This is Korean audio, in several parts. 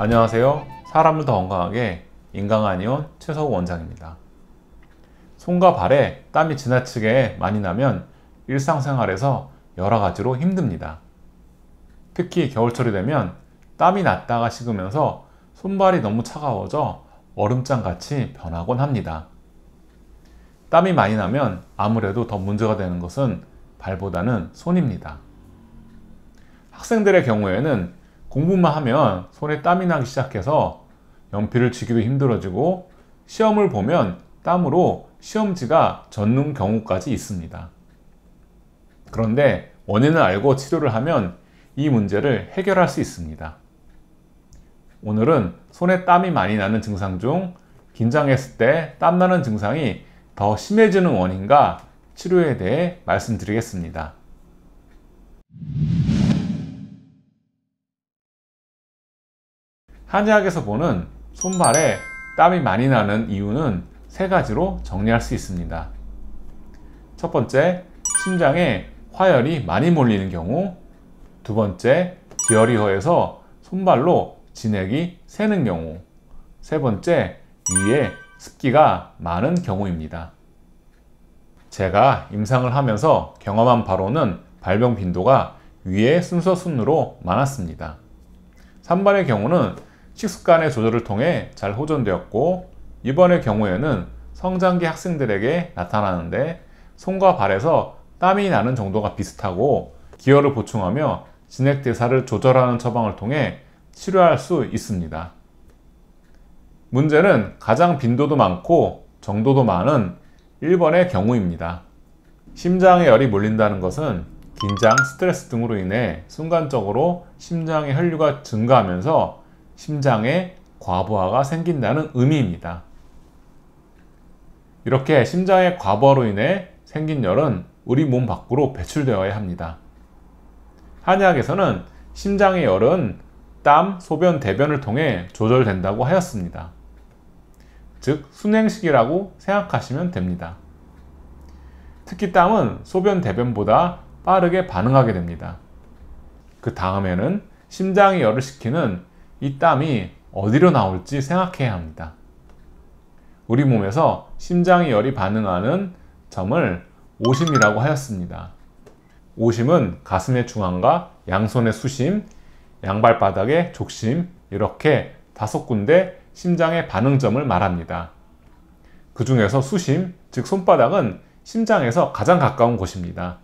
안녕하세요. 사람을 더 건강하게 인강 한의원 최서우 원장입니다. 손과 발에 땀이 지나치게 많이 나면 일상생활에서 여러 가지로 힘듭니다. 특히 겨울철이 되면 땀이 났다가 식으면서 손발이 너무 차가워져 얼음장같이 변하곤 합니다. 땀이 많이 나면 아무래도 더 문제가 되는 것은 발보다는 손입니다. 학생들의 경우에는 공부만 하면 손에 땀이 나기 시작해서 연필을 쥐기도 힘들어지고 시험을 보면 땀으로 시험지가 젖는 경우까지 있습니다. 그런데 원인을 알고 치료를 하면 이 문제를 해결할 수 있습니다. 오늘은 손에 땀이 많이 나는 증상 중 긴장했을 때 땀나는 증상이 더 심해지는 원인과 치료에 대해 말씀드리겠습니다. 한의학에서 보는 손발에 땀이 많이 나는 이유는 세 가지로 정리할 수 있습니다. 첫 번째, 심장에 화열이 많이 몰리는 경우. 두 번째, 기어리허에서 손발로 진액이 새는 경우. 세 번째, 위에 습기가 많은 경우입니다. 제가 임상을 하면서 경험한 바로는 발병 빈도가 위의 순서순으로 많았습니다. 산발의 경우는 식습관의 조절을 통해 잘 호전되었고, 이번의 경우에는 성장기 학생들에게 나타나는데 손과 발에서 땀이 나는 정도가 비슷하고, 기혈을 보충하며 진액대사를 조절하는 처방을 통해 치료할 수 있습니다. 문제는 가장 빈도도 많고 정도도 많은 1번의 경우입니다. 심장에 열이 몰린다는 것은 긴장, 스트레스 등으로 인해 순간적으로 심장의 혈류가 증가하면서 심장에 과부하가 생긴다는 의미입니다. 이렇게 심장의 과부하로 인해 생긴 열은 우리 몸 밖으로 배출되어야 합니다. 한의학에서는 심장의 열은 땀, 소변, 대변을 통해 조절된다고 하였습니다. 즉, 순행식이라고 생각하시면 됩니다. 특히 땀은 소변, 대변보다 빠르게 반응하게 됩니다. 그 다음에는 심장이 열을 식히는 이 땀이 어디로 나올지 생각해야 합니다. 우리 몸에서 심장이 열이 반응하는 점을 오심이라고 하였습니다. 오심은 가슴의 중앙과 양손의 수심, 양발바닥의 족심, 이렇게 5군데 심장의 반응점을 말합니다. 그 중에서 수심, 즉 손바닥은 심장에서 가장 가까운 곳입니다.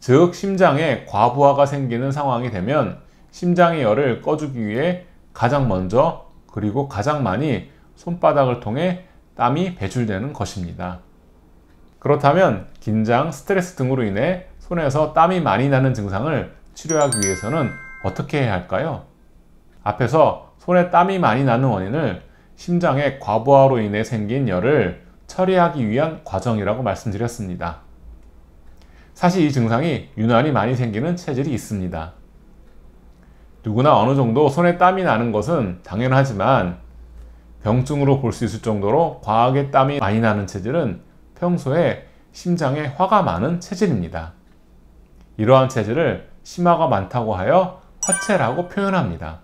즉, 심장에 과부하가 생기는 상황이 되면 심장의 열을 꺼주기 위해 가장 먼저, 그리고 가장 많이 손바닥을 통해 땀이 배출되는 것입니다. 그렇다면 긴장, 스트레스 등으로 인해 손에서 땀이 많이 나는 증상을 치료하기 위해서는 어떻게 해야 할까요? 앞에서 손에 땀이 많이 나는 원인을 심장의 과부하로 인해 생긴 열을 처리하기 위한 과정이라고 말씀드렸습니다. 사실 이 증상이 유난히 많이 생기는 체질이 있습니다. 누구나 어느 정도 손에 땀이 나는 것은 당연하지만 병증으로 볼 수 있을 정도로 과하게 땀이 많이 나는 체질은 평소에 심장에 화가 많은 체질입니다. 이러한 체질을 심화가 많다고 하여 화체라고 표현합니다.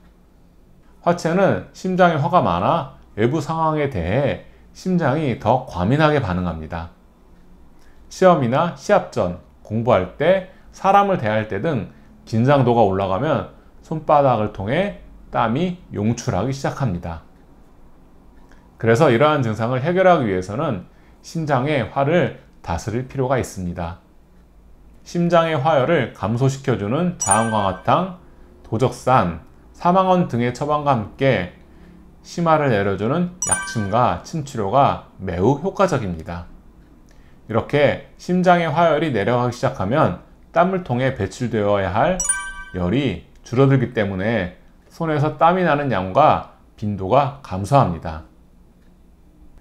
화체는 심장에 화가 많아 외부 상황에 대해 심장이 더 과민하게 반응합니다. 시험이나 시합 전, 공부할 때, 사람을 대할 때 등 긴장도가 올라가면 손바닥을 통해 땀이 용출하기 시작합니다. 그래서 이러한 증상을 해결하기 위해서는 심장의 화를 다스릴 필요가 있습니다. 심장의 화열을 감소시켜주는 자음강화탕, 도적산, 사망원 등의 처방과 함께 심화를 내려주는 약침과 침치료가 매우 효과적입니다. 이렇게 심장의 화열이 내려가기 시작하면 땀을 통해 배출되어야 할 열이 줄어들기 때문에 손에서 땀이 나는 양과 빈도가 감소합니다.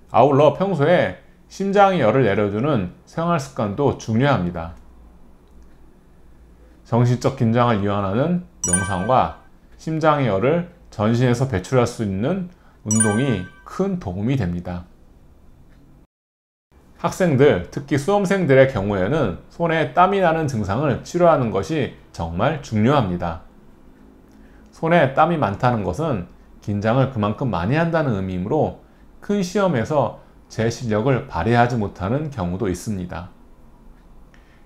아울러 평소에 심장이 열을 내려주는 생활 습관도 중요합니다. 정신적 긴장을 이완하는 명상과 심장의 열을 전신에서 배출할 수 있는 운동이 큰 도움이 됩니다. 학생들, 특히 수험생들의 경우에는 손에 땀이 나는 증상을 치료하는 것이 정말 중요합니다. 손에 땀이 많다는 것은 긴장을 그만큼 많이 한다는 의미이므로 큰 시험에서 제 실력을 발휘하지 못하는 경우도 있습니다.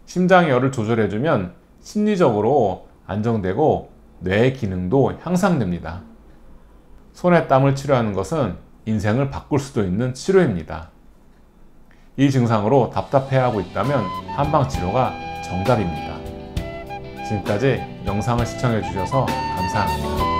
심장의 열을 조절해주면 심리적으로 안정되고 뇌의 기능도 향상됩니다. 손에 땀을 치료하는 것은 인생을 바꿀 수도 있는 치료입니다. 이 증상으로 답답해하고 있다면 한방치료가 정답입니다. 지금까지 영상을 시청해주셔서 감사합니다.